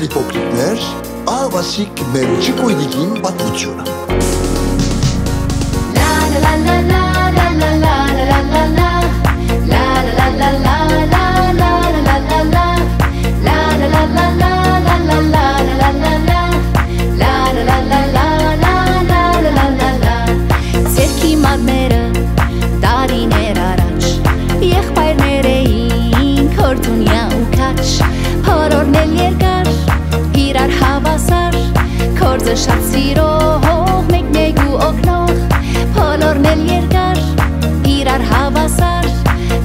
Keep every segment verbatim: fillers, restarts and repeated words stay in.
Սիրելի փոքրիկներ, ահա Վասիկ մեր Չիկոյնիկին պատմությունը։ Ձերքի մատները տարիներ առաջ եղբայրներ էին Քորդունյա ու Քաչ, հորորն էլ երկար իրար հավասար, քորձը շատ սիրող մեկ-մեկ ու օգնող, բոլորն էլ երկար իրար հավասար,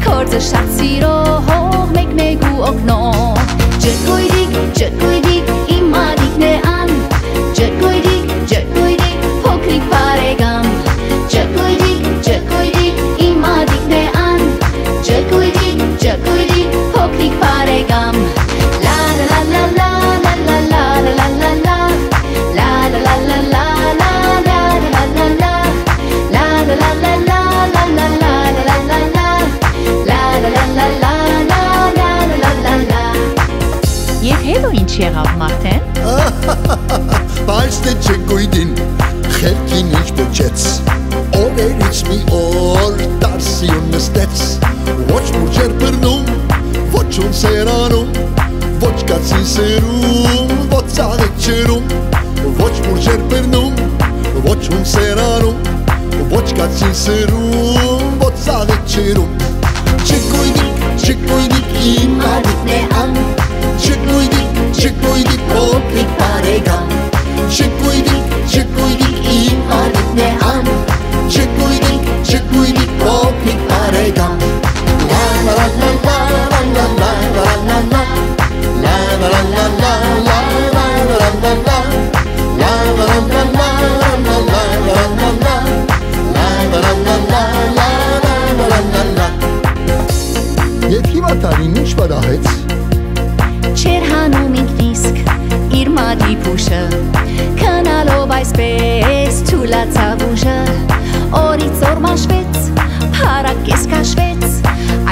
քորձը շատ սիրող մեկ-մեկ ու օգնող։ Ջրկույրիկ, ջրկույրիկ, իմ մայրիկն է ան, ջրկույրիկ, ջրկույրիկ, փոքրիկ բարեկամ, ջրկույրիկ, ջրկույրիկ, իմ մայրիկն է ան, ջրկույրիկ, ջրկույրիկ, փոքրիկ բարեկամ։ Չեղավ Մարտեն։ Բայց դե Չիկոյին խելքին ինչ բջեց, օրերից մի օր դասիում նստեց, ոչ մուրջ էր բռնում, ոչ ուն սերանում, ոչ կացի սերում, ոչ ծաղի չրում, ոչ մուրջ էր բռնում, ոչ ուն սերանում, ոչ կացի սերում, ոչ ծաղի չրում։ Չիկոյնիկ, Չիկոյնիկ, իմ մայրիկն է ան, Չիկոյնիկ, Չիկոյնիկ, փոքրիկ բարեկամ, Չիկոյնիկ, Չիկոյնիկ, իմ մայրիկն է ան, Չիկոյնիկ, Չիկոյնիկ, փոքրիկ բարեկամ։ Եվ հիմա տարին ինչ վարահեց։ Չեր հանում ինքնիսկ իր մատի փուշը, քնալով այսպես թուլացավ ուժը, օրից օր մաշվեց, փարակես քաշվեց,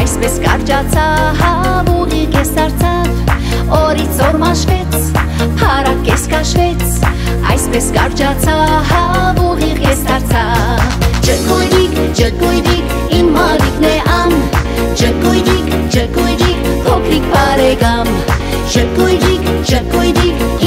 այսպես կարճացավ ուղի կես դարձավ, օրից օր մաշվեց, փարակես քաշվեց, այսպես կարճացավ ուղի կես դարձավ։ Չիկոյնիկ, Չիկոյնիկ, իմ մայրիկն է ան, Չիկոյնիկ, Չիկոյնիկ, փոքրիկ բարեկամ, Չիկոյնիկ, Չիկոյնիկ,